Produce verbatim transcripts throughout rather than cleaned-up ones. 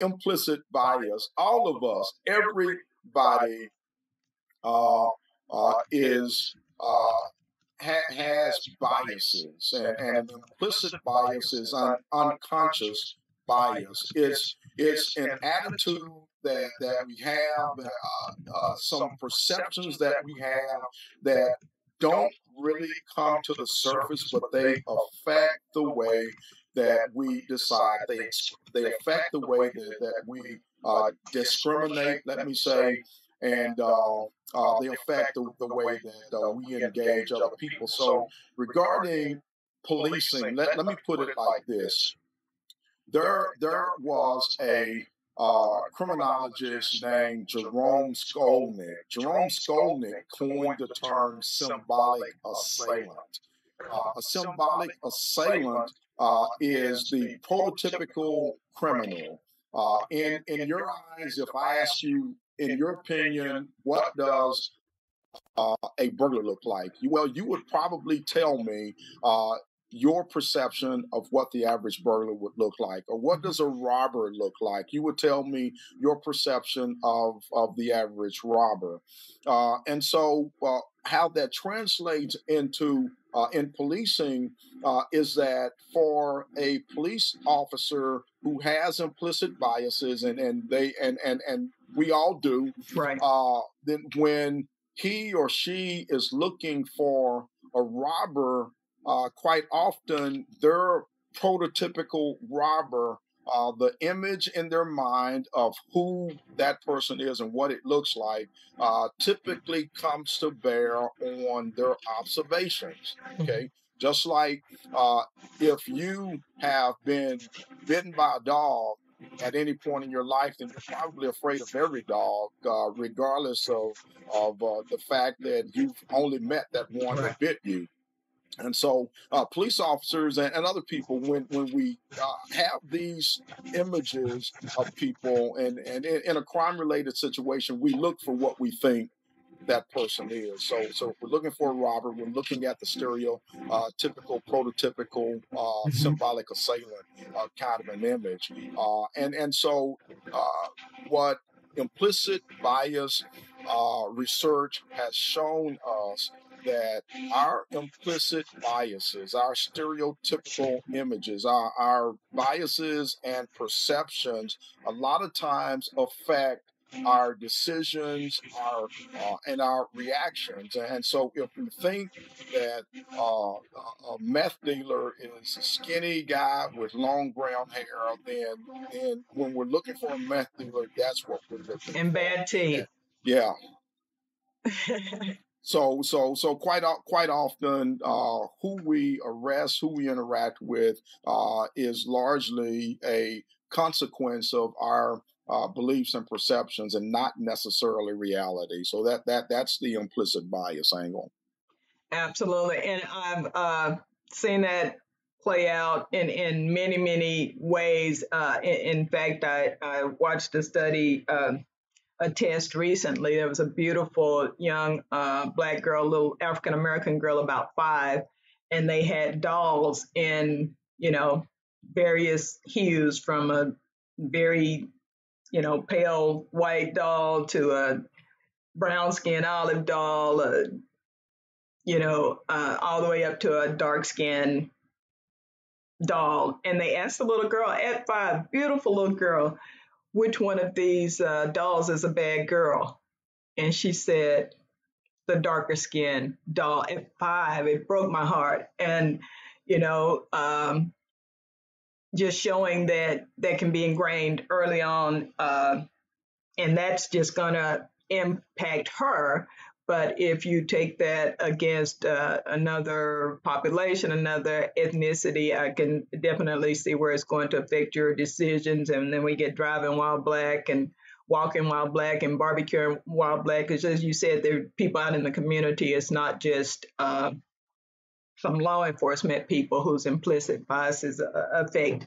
implicit bias. All of us, everybody uh, uh, is uh, ha has biases, and, and implicit bias is un unconscious bias. It's it's an attitude that that we have, uh, uh, some perceptions that we have that don't really come to the surface, but they affect the way that we decide. They, they affect the way that, that we uh, discriminate, let me say, and uh, uh, they affect the, the way that uh, we engage other people. So regarding policing, let, let me put it like this. There, there was a Uh, criminologist named Jerome Skolnick. Jerome Skolnick coined the term symbolic assailant. Uh, a symbolic assailant uh, is the prototypical criminal. Uh, in, in your eyes, if I ask you, in your opinion, what does uh, a burglar look like? Well, you would probably tell me uh, your perception of what the average burglar would look like, or what does a robber look like? You would tell me your perception of, of the average robber. Uh, and so uh, how that translates into uh, in policing uh, is that for a police officer who has implicit biases, and, and they and, and, and we all do, right. uh, then when he or she is looking for a robber, Uh, quite often, their prototypical robber, uh, the image in their mind of who that person is and what it looks like, uh, typically comes to bear on their observations. Okay, just like uh, if you have been bitten by a dog at any point in your life, then you're probably afraid of every dog, uh, regardless of, of uh, the fact that you've only met that one that bit you. And so uh, police officers and, and other people, when, when we uh, have these images of people and, and in, in a crime-related situation, we look for what we think that person is. So, so if we're looking for a robber, we're looking at the stereotypical, uh, typical, prototypical, uh, symbolic assailant uh, kind of an image. Uh, and, and so uh, what implicit bias uh, research has shown us that our implicit biases, our stereotypical images, our, our biases and perceptions a lot of times affect our decisions, our uh, and our reactions. And so if we think that uh, a meth dealer is a skinny guy with long brown hair, then, then when we're looking for a meth dealer, that's what we're looking for. And bad teeth. Yeah. So, so, so quite, quite often, uh, who we arrest, who we interact with, uh, is largely a consequence of our uh, beliefs and perceptions, and not necessarily reality. So that that that's the implicit bias angle. Absolutely, and I've uh, seen that play out in in many many ways. Uh, in, in fact, I I watched a study. Uh, A test recently. There was a beautiful young uh, black girl, little African American girl, about five, and they had dolls in, you know, various hues, from a very, you know, pale white doll to a brown skinned olive doll, uh, you know, uh, all the way up to a dark skinned doll. And they asked the little girl at five, beautiful little girl, which one of these uh, dolls is a bad girl? And she said, the darker skinned doll at five. It broke my heart. And, you know, um, just showing that that can be ingrained early on. Uh, and that's just going to impact her. But if you take that against uh, another population, another ethnicity, I can definitely see where it's going to affect your decisions. And then we get driving while black and walking while black and barbecuing while black. Because as you said, there are people out in the community. It's not just uh, some law enforcement people whose implicit biases affect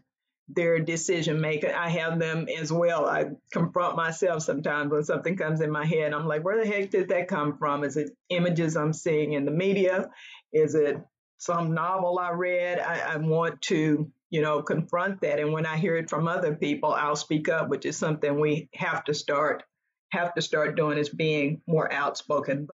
their decision making. I have them as well. I confront myself sometimes when something comes in my head. I'm like, where the heck did that come from? Is it images I'm seeing in the media? Is it some novel I read? I, I want to you know, confront that. And when I hear it from other people, I'll speak up, which is something we have to start have to start doing, is being more outspoken.